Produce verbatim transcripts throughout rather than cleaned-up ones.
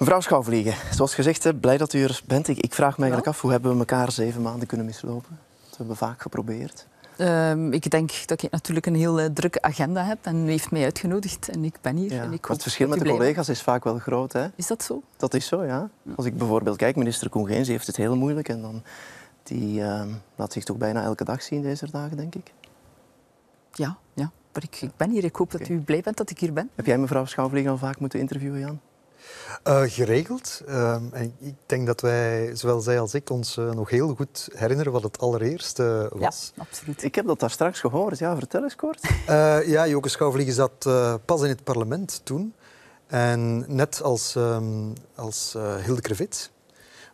Mevrouw Schauvliege, zoals gezegd, blij dat u er bent. Ik, ik vraag me eigenlijk ja. af, hoe hebben we elkaar zeven maanden kunnen mislopen? Dat hebben we vaak geprobeerd. Um, ik denk dat ik natuurlijk een heel uh, drukke agenda heb en u heeft mij uitgenodigd en ik ben hier. Ja. En ik het verschil met de collega's is vaak wel groot. Hè? Is dat zo? Dat is zo, ja. ja. Als ik bijvoorbeeld kijk, minister Koen Geens heeft het heel moeilijk en dan, die uh, laat zich toch bijna elke dag zien deze dagen, denk ik. Ja, ja. Maar ik, ik ben hier. Ik hoop okay. dat u blij bent dat ik hier ben. Heb jij mevrouw Schauvliege al vaak moeten interviewen, Jan? Uh, geregeld. Uh, en ik denk dat wij, zowel zij als ik, ons uh, nog heel goed herinneren wat het allereerst uh, was. Ja, absoluut. Ik heb dat daar straks gehoord. Ja, vertel eens kort. Uh, ja, Joke Schauvliege zat uh, pas in het parlement toen. En net als, um, als uh, Hilde Crevits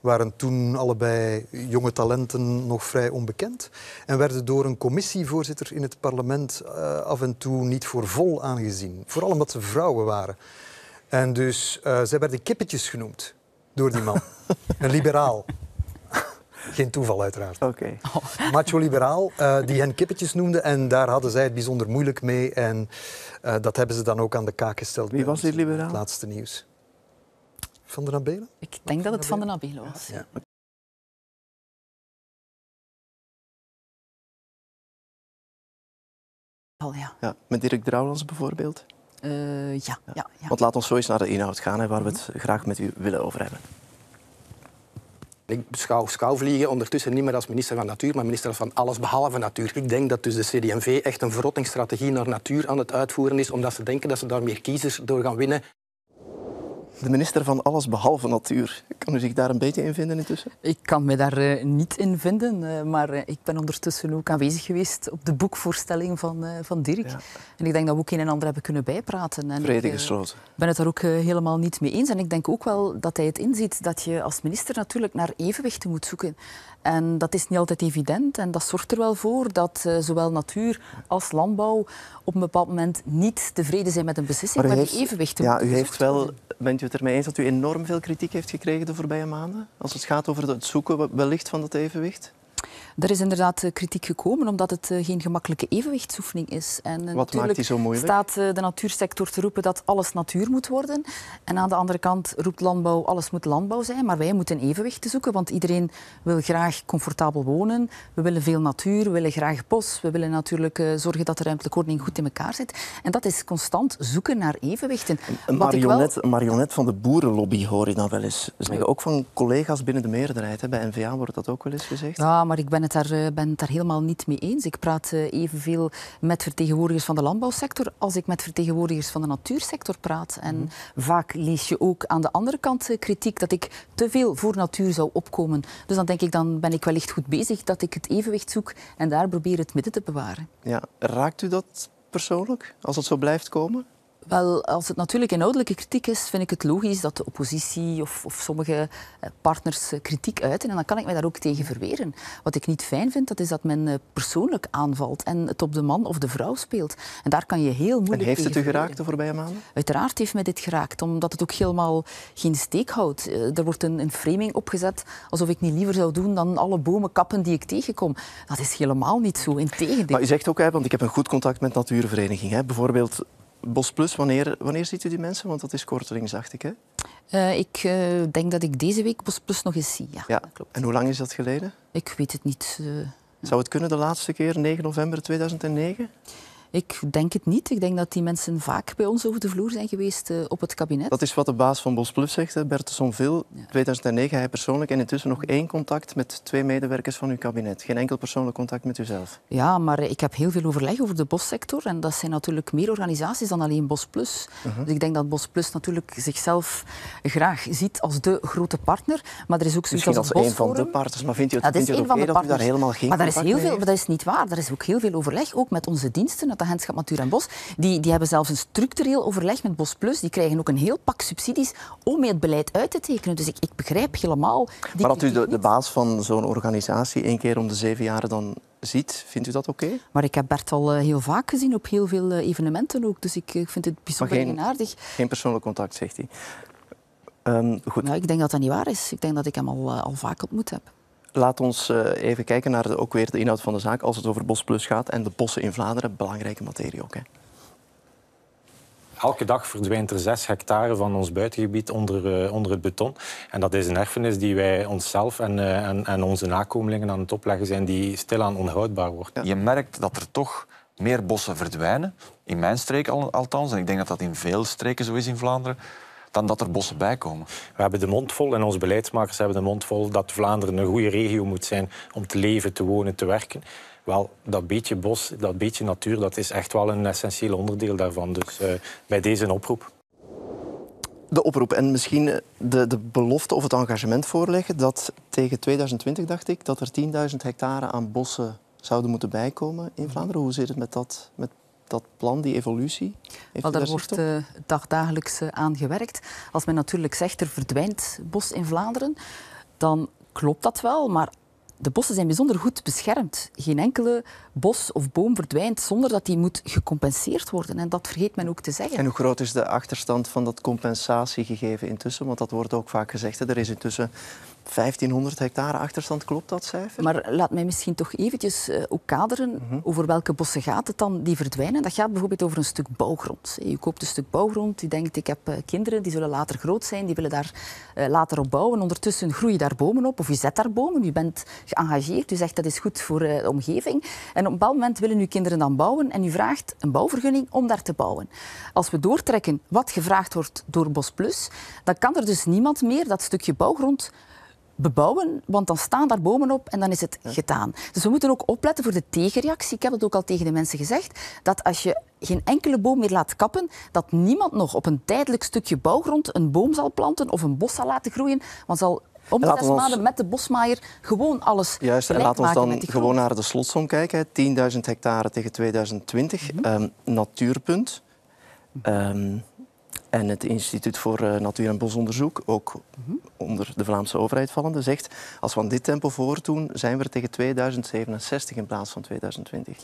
waren toen allebei jonge talenten nog vrij onbekend en werden door een commissievoorzitter in het parlement uh, af en toe niet voor vol aangezien. Vooral omdat ze vrouwen waren. En dus, uh, zij werden kippetjes genoemd door die man. Een liberaal. Geen toeval, uiteraard. Okay. Oh. Macho-liberaal, uh, die hen kippetjes noemde. En daar hadden zij het bijzonder moeilijk mee. En uh, dat hebben ze dan ook aan de kaak gesteld. Wie was die liberaal? Het laatste nieuws. Van der Nabele? Ik denk dat het Van der Nabele was. Ja. Ja. Oh, ja. Ja, met Dirk Draulans bijvoorbeeld? Uh, ja. Ja. Ja, ja. Want laat ons zo eens naar de inhoud gaan, hè, waar we het graag met u willen over hebben. Ik beschouw Schauvliege ondertussen niet meer als minister van Natuur, maar minister van alles behalve natuur. Ik denk dat dus de C D en V echt een verrottingsstrategie naar natuur aan het uitvoeren is, omdat ze denken dat ze daar meer kiezers door gaan winnen. De minister van alles behalve natuur. Kan u zich daar een beetje in vinden intussen? Ik kan me daar uh, niet in vinden, uh, maar uh, ik ben ondertussen ook aanwezig geweest op de boekvoorstelling van, uh, van Dirk. Ja. En ik denk dat we ook een en ander hebben kunnen bijpraten. En vrede gesloten. Ik uh, ben het daar ook uh, helemaal niet mee eens. En ik denk ook wel dat hij het inziet dat je als minister natuurlijk naar evenwichten moet zoeken. En dat is niet altijd evident. En dat zorgt er wel voor dat uh, zowel natuur als landbouw op een bepaald moment niet tevreden zijn met een beslissing. Maar, maar heeft, die evenwichten ja, moeten u heeft wel worden. Bent u het ermee eens dat u enorm veel kritiek heeft gekregen de voorbije maanden? Als het gaat over het zoeken wellicht van dat evenwicht? Er is inderdaad kritiek gekomen omdat het geen gemakkelijke evenwichtsoefening is. En wat maakt die zo moeilijk? Staat de natuursector te roepen dat alles natuur moet worden. En aan de andere kant roept landbouw alles moet landbouw zijn. Maar wij moeten evenwicht zoeken, want iedereen wil graag comfortabel wonen. We willen veel natuur, we willen graag bos. We willen natuurlijk zorgen dat de ruimtelijke ordening goed in elkaar zit. En dat is constant zoeken naar evenwichten. Een marionet, wel... een marionet van de boerenlobby hoor je dan wel eens zeggen. Ook van collega's binnen de meerderheid. Hè. Bij N V A wordt dat ook wel eens gezegd. Ja, maar ik ben Ik ben het daar helemaal niet mee eens. Ik praat evenveel met vertegenwoordigers van de landbouwsector als ik met vertegenwoordigers van de natuursector praat. En mm. vaak lees je ook aan de andere kant kritiek dat ik te veel voor natuur zou opkomen. Dus dan denk ik, dan ben ik wellicht goed bezig dat ik het evenwicht zoek en daar probeer het midden te bewaren. Ja, raakt u dat persoonlijk, als het zo blijft komen? Wel, als het natuurlijk inhoudelijke kritiek is, vind ik het logisch dat de oppositie of, of sommige partners kritiek uiten. En dan kan ik mij daar ook tegen verweren. Wat ik niet fijn vind, dat is dat men persoonlijk aanvalt en het op de man of de vrouw speelt. En daar kan je heel moeilijk tegen En heeft het u geraakt verweren. de voorbije maanden? Uiteraard heeft mij dit geraakt, omdat het ook helemaal geen steek houdt. Er wordt een, een framing opgezet alsof ik niet liever zou doen dan alle bomen kappen die ik tegenkom. Dat is helemaal niet zo, integendeel. Maar u zegt ook, hè, want ik heb een goed contact met natuurverenigingen, bijvoorbeeld... Bosplus, wanneer, wanneer ziet u die mensen? Want dat is kortelings, dacht ik, hè? Uh, ik uh, denk dat ik deze week Bosplus nog eens zie, ja. ja. Dat klopt. En hoe lang is dat geleden? Ik weet het niet. Uh, Zou het kunnen de laatste keer, negen november tweeduizend negen? Ik denk het niet. Ik denk dat die mensen vaak bij ons over de vloer zijn geweest uh, op het kabinet. Dat is wat de baas van Bosplus zegt, hè? Bert Zonville. Ja. tweeduizend negen, hij persoonlijk. En intussen nog één contact met twee medewerkers van uw kabinet. Geen enkel persoonlijk contact met uzelf. Ja, maar ik heb heel veel overleg over de bossector. En dat zijn natuurlijk meer organisaties dan alleen Bosplus. Uh-huh. Dus ik denk dat Bosplus natuurlijk zichzelf graag ziet als de grote partner. Maar er is ook zoiets als, als een Bosforum. Misschien als een van de partners. Maar vindt u het, ja, het, het oké okay dat u daar helemaal geen maar contact mee heeft? Maar dat is niet waar. Er is ook heel veel overleg, ook met onze diensten... Agentschap Natuur en Bos, die, die hebben zelfs een structureel overleg met Bosplus. Die krijgen ook een heel pak subsidies om mee het beleid uit te tekenen. Dus ik, ik begrijp helemaal... Maar dat u de, de baas van zo'n organisatie één keer om de zeven jaar dan ziet, vindt u dat oké? Okay? Maar ik heb Bert al heel vaak gezien op heel veel evenementen ook. Dus ik vind het bijzonder eigenaardig. Geen persoonlijk contact, zegt hij. Um, goed. Nou, ik denk dat dat niet waar is. Ik denk dat ik hem al, al vaak ontmoet heb. Laat ons even kijken naar de, ook weer de inhoud van de zaak als het over Bosplus gaat en de bossen in Vlaanderen. Belangrijke materie ook, hè? Elke dag verdwijnt er zes hectare van ons buitengebied onder, uh, onder het beton. En dat is een erfenis die wij onszelf en, uh, en, en onze nakomelingen aan het opleggen zijn, die stilaan onhoudbaar wordt. Je merkt dat er toch meer bossen verdwijnen, in mijn streek al, althans, en ik denk dat dat in veel streken zo is in Vlaanderen, dan dat er bossen bijkomen. We hebben de mond vol en onze beleidsmakers hebben de mond vol dat Vlaanderen een goede regio moet zijn om te leven, te wonen, te werken. Wel, dat beetje bos, dat beetje natuur, dat is echt wel een essentieel onderdeel daarvan. Dus uh, bij deze een oproep. De oproep en misschien de, de belofte of het engagement voorleggen dat tegen tweeduizend twintig, dacht ik, dat er tienduizend hectare aan bossen zouden moeten bijkomen in Vlaanderen. Hoe zit het met dat, met dat plan, die evolutie? Wel, daar wordt uh, dagdagelijks uh, aan gewerkt. Als men natuurlijk zegt, er verdwijnt bos in Vlaanderen, dan klopt dat wel, maar de bossen zijn bijzonder goed beschermd. Geen enkele bos of boom verdwijnt zonder dat die moet gecompenseerd worden. En dat vergeet men ook te zeggen. En hoe groot is de achterstand van dat compensatiegegeven intussen? Want dat wordt ook vaak gezegd. Hè. Er is intussen vijftienhonderd hectare achterstand. Klopt dat cijfer? Maar laat mij misschien toch eventjes uh, ook kaderen mm-hmm. over welke bossen gaat het dan die verdwijnen. Dat gaat bijvoorbeeld over een stuk bouwgrond. Je koopt een stuk bouwgrond, je denkt ik heb uh, kinderen, die zullen later groot zijn, die willen daar uh, later op bouwen. Ondertussen groeien daar bomen op of je zet daar bomen, je bent geëngageerd, u zegt dat is goed voor de omgeving. En op een bepaald moment willen uw kinderen dan bouwen en u vraagt een bouwvergunning om daar te bouwen. Als we doortrekken wat gevraagd wordt door BosPlus, dan kan er dus niemand meer dat stukje bouwgrond bebouwen, want dan staan daar bomen op en dan is het gedaan. Dus we moeten ook opletten voor de tegenreactie. Ik heb dat ook al tegen de mensen gezegd, dat als je geen enkele boom meer laat kappen, dat niemand nog op een tijdelijk stukje bouwgrond een boom zal planten of een bos zal laten groeien, want zal om de zes maanden met de bosmaaier gewoon alles juist, en laat ons dan gewoon naar de slotsom kijken. tienduizend hectare tegen tweeduizend twintig. Mm-hmm. um, Natuurpunt. Um, en het Instituut voor Natuur- en Bosonderzoek, ook mm-hmm. onder de Vlaamse overheid vallende, zegt als we aan dit tempo voortdoen, zijn we er tegen tweeduizend zevenenzestig in plaats van tweeduizend twintig.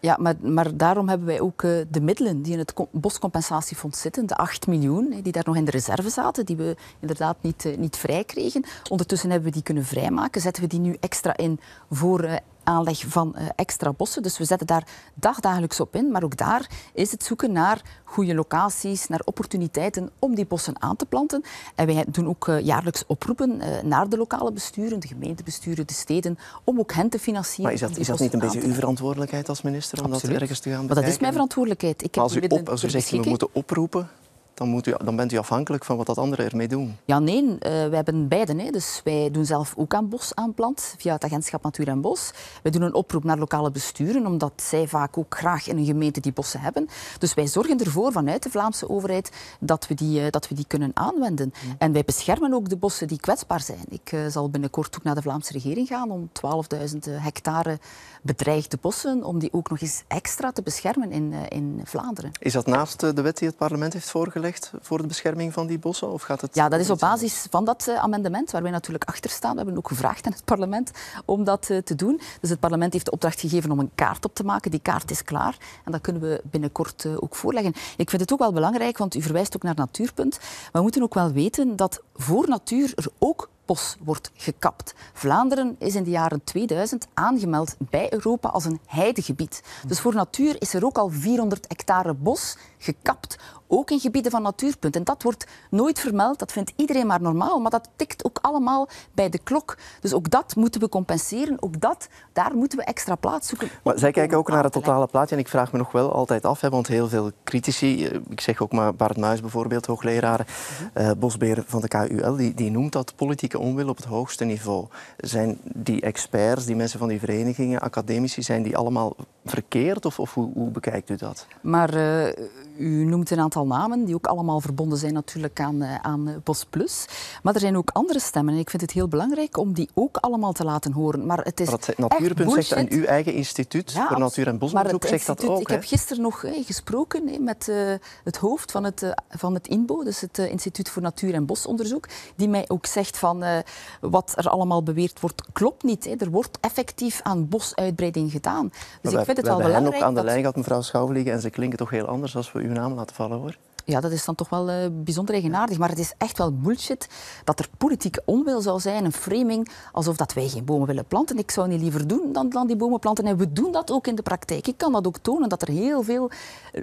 Ja, maar, maar daarom hebben wij ook de middelen die in het boscompensatiefonds zitten, de acht miljoen, die daar nog in de reserve zaten, die we inderdaad niet, niet vrij kregen. Ondertussen hebben we die kunnen vrijmaken. Zetten we die nu extra in voor aanleg van extra bossen. Dus we zetten daar dagdagelijks op in. Maar ook daar is het zoeken naar goede locaties, naar opportuniteiten om die bossen aan te planten. En wij doen ook jaarlijks oproepen naar de lokale besturen, de gemeentebesturen, de steden, om ook hen te financieren. Maar is dat, is dat niet een beetje uw verantwoordelijkheid als minister om Absoluut. dat ergens te gaan bekijken? Maar dat is mijn verantwoordelijkheid. Ik heb als u, op, als u zegt dat we moeten oproepen, Dan, moet u, dan bent u afhankelijk van wat dat anderen ermee doen. Ja, nee, uh, wij hebben beide. Hè. Dus wij doen zelf ook aan bos aanplant via het Agentschap Natuur en Bos. Wij doen een oproep naar lokale besturen, omdat zij vaak ook graag in een gemeente die bossen hebben. Dus wij zorgen ervoor vanuit de Vlaamse overheid dat we die, uh, dat we die kunnen aanwenden. Mm. En wij beschermen ook de bossen die kwetsbaar zijn. Ik uh, zal binnenkort ook naar de Vlaamse regering gaan om twaalfduizend hectare bedreigde bossen, om die ook nog eens extra te beschermen in, uh, in Vlaanderen. Is dat naast uh, de wet die het parlement heeft voorgelegd voor de bescherming van die bossen? Of gaat het ja, dat is op basis van dat uh, amendement, waar wij natuurlijk achter staan. We hebben ook gevraagd aan het parlement om dat uh, te doen. Dus het parlement heeft de opdracht gegeven om een kaart op te maken. Die kaart is klaar en dat kunnen we binnenkort uh, ook voorleggen. Ik vind het ook wel belangrijk, want u verwijst ook naar Natuurpunt. Maar we moeten ook wel weten dat voor natuur er ook bos wordt gekapt. Vlaanderen is in de jaren tweeduizend aangemeld bij Europa als een heidegebied. Dus voor natuur is er ook al vierhonderd hectare bos gekapt, ook in gebieden van Natuurpunt. En dat wordt nooit vermeld, dat vindt iedereen maar normaal, maar dat tikt ook allemaal bij de klok. Dus ook dat moeten we compenseren, ook dat, daar moeten we extra plaats zoeken. Maar zij kijken ook naar het totale plaatje en ik vraag me nog wel altijd af, hè, want heel veel critici, ik zeg ook maar Bart Muys bijvoorbeeld, hoogleraar, uh-huh. eh, bosbeheer van de K U L, die, die noemt dat politieke onwil op het hoogste niveau. Zijn die experts, die mensen van die verenigingen, academici, zijn die allemaal verkeerd of, of hoe, hoe bekijkt u dat? Maar uh, u noemt een aantal namen, die ook allemaal verbonden zijn natuurlijk aan, aan BosPlus. Maar er zijn ook andere stemmen en ik vind het heel belangrijk om die ook allemaal te laten horen. Maar het is maar dat Natuurpunt zegt en uw eigen instituut ja, voor Natuur en Bosonderzoek zegt dat ook. Ik he? heb gisteren nog he, gesproken he, met uh, het hoofd van het, uh, van het I N B O, dus het uh, Instituut voor Natuur en Bosonderzoek, die mij ook zegt van uh, wat er allemaal beweerd wordt, klopt niet. He. Er wordt effectief aan bosuitbreiding gedaan. Dus maar ik wij, vind het wel belangrijk. We hebben hen ook aan de lijn gehad, mevrouw Schauvliege, en ze klinken toch heel anders als we uw naam laten vallen hoor. Ja, dat is dan toch wel uh, bijzonder eigenaardig. Maar het is echt wel bullshit dat er politieke onwil zou zijn, een framing, alsof dat wij geen bomen willen planten. Ik zou niet liever doen dan, dan die bomen planten. En we doen dat ook in de praktijk. Ik kan dat ook tonen, dat er heel veel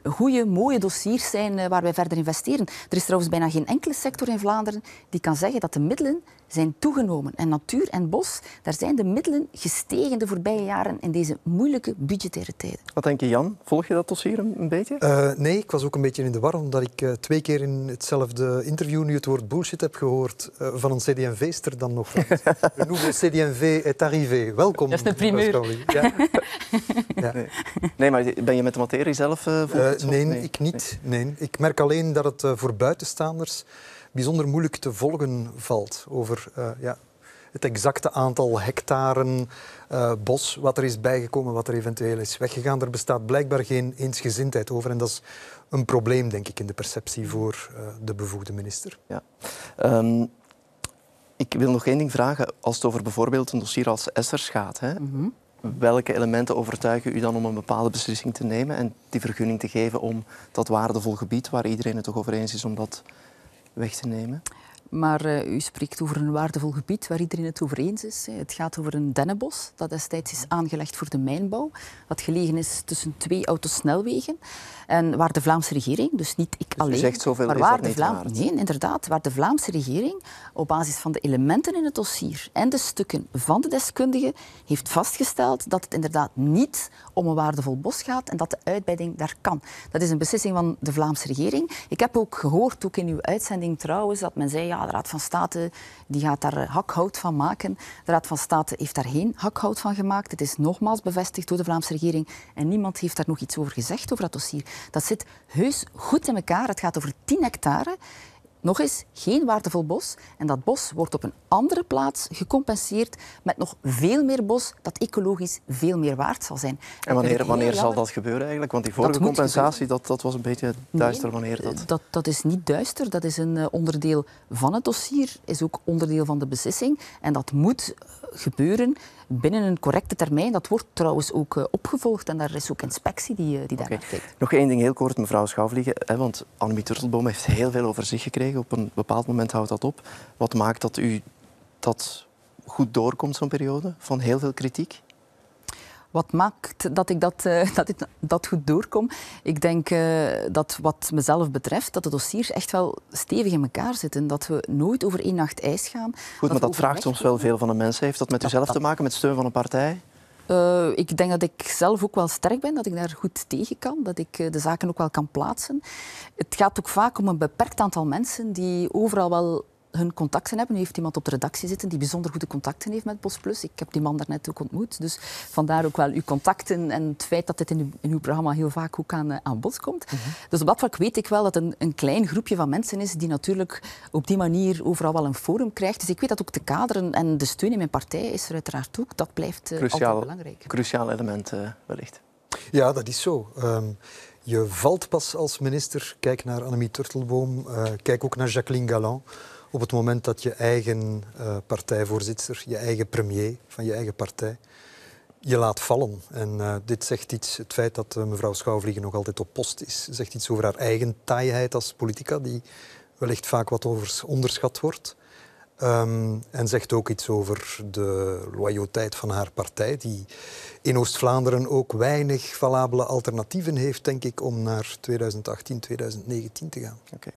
goede, mooie dossiers zijn uh, waar wij verder investeren. Er is trouwens bijna geen enkele sector in Vlaanderen die kan zeggen dat de middelen zijn toegenomen. En Natuur en Bos, daar zijn de middelen gestegen de voorbije jaren in deze moeilijke budgettaire tijden. Wat denk je, Jan? Volg je dat dossier een beetje? Uh, nee, ik was ook een beetje in de war, omdat ik uh, twee keer in hetzelfde interview nu het woord bullshit heb gehoord uh, van een C D en V'ster dan nog. Een nieuwe C D en V est arrivé. Welkom. Dat is een primeur. Ja. Ja. Nee. nee, maar ben je met de materie zelf uh, volgens uh, nee, nee, ik niet. Nee. Nee. Ik merk alleen dat het uh, voor buitenstaanders bijzonder moeilijk te volgen valt over uh, ja, het exacte aantal hectaren uh, bos, wat er is bijgekomen, wat er eventueel is weggegaan. Er bestaat blijkbaar geen eensgezindheid over en dat is een probleem, denk ik, in de perceptie voor uh, de bevoegde minister. Ja. Um, ik wil nog één ding vragen. Als het over bijvoorbeeld een dossier als Essers gaat, hè, mm-hmm. welke elementen overtuigen u dan om een bepaalde beslissing te nemen en die vergunning te geven om dat waardevol gebied, waar iedereen het toch over eens is, om dat weg te nemen? Maar uh, u spreekt over een waardevol gebied waar iedereen het over eens is. Het gaat over een dennenbos dat destijds is aangelegd voor de mijnbouw. Dat gelegen is tussen twee autosnelwegen. En waar de Vlaamse regering, dus niet ik dus alleen... zegt zoveel maar waar is dat niet waard. Nee, inderdaad. Waar de Vlaamse regering op basis van de elementen in het dossier en de stukken van de deskundigen heeft vastgesteld dat het inderdaad niet om een waardevol bos gaat en dat de uitbreiding daar kan. Dat is een beslissing van de Vlaamse regering. Ik heb ook gehoord, ook in uw uitzending trouwens, dat men zei... Ja, de Raad van State die gaat daar hakhout van maken. De Raad van State heeft daar geen hakhout van gemaakt. Het is nogmaals bevestigd door de Vlaamse regering. En niemand heeft daar nog iets over gezegd, over dat dossier. Dat zit heus goed in elkaar. Het gaat over tien hectare. Nog eens, geen waardevol bos. En dat bos wordt op een andere plaats gecompenseerd met nog veel meer bos dat ecologisch veel meer waard zal zijn. En wanneer, wanneer zal dat gebeuren eigenlijk? Want die vorige compensatie, dat, dat was een beetje duister. Nee, wanneer dat... dat... Dat is niet duister. Dat is een onderdeel van het dossier. Is ook onderdeel van de beslissing. En dat moet gebeuren binnen een correcte termijn. Dat wordt trouwens ook opgevolgd en daar is ook inspectie die, die daar okay. kijkt. Nog één ding heel kort, mevrouw Schauvliege, hè, want Annemie Turtelboom heeft heel veel over zich gekregen. Op een bepaald moment houdt dat op. Wat maakt dat u dat goed doorkomt, zo'n periode van heel veel kritiek? Wat maakt dat ik dat, dat ik dat goed doorkom? Ik denk dat wat mezelf betreft, dat de dossiers echt wel stevig in elkaar zitten. Dat we nooit over één nacht ijs gaan. Goed, maar dat vraagt soms wel veel van de mensen. Heeft dat met uzelf te maken, met steun van een partij? Uh, ik denk dat ik zelf ook wel sterk ben, dat ik daar goed tegen kan, dat ik de zaken ook wel kan plaatsen. Het gaat ook vaak om een beperkt aantal mensen die overal wel... hun contacten hebben. Nu heeft iemand op de redactie zitten die bijzonder goede contacten heeft met BosPlus. Ik heb die man daarnet ook ontmoet. Dus vandaar ook wel uw contacten en het feit dat dit in uw, in uw programma heel vaak ook aan, aan bod komt. Mm-hmm. Dus op dat vlak weet ik wel dat een, een klein groepje van mensen is die natuurlijk op die manier overal wel een forum krijgt. Dus ik weet dat ook te kaderen en de steun in mijn partij is er uiteraard ook. Dat blijft uh, cruciaal, altijd belangrijk. Cruciaal element uh, wellicht. Ja, dat is zo. Um, je valt pas als minister. Kijk naar Annemie Turtelboom. Uh, kijk ook naar Jacqueline Galant. Op het moment dat je eigen uh, partijvoorzitter, je eigen premier van je eigen partij, je laat vallen. En uh, dit zegt iets, het feit dat uh, mevrouw Schauvliege nog altijd op post is, zegt iets over haar eigen taaiheid als politica, die wellicht vaak wat onderschat wordt. Um, en zegt ook iets over de loyaliteit van haar partij, die in Oost-Vlaanderen ook weinig valabele alternatieven heeft, denk ik, om naar tweeduizend achttien, tweeduizend negentien te gaan. Oké.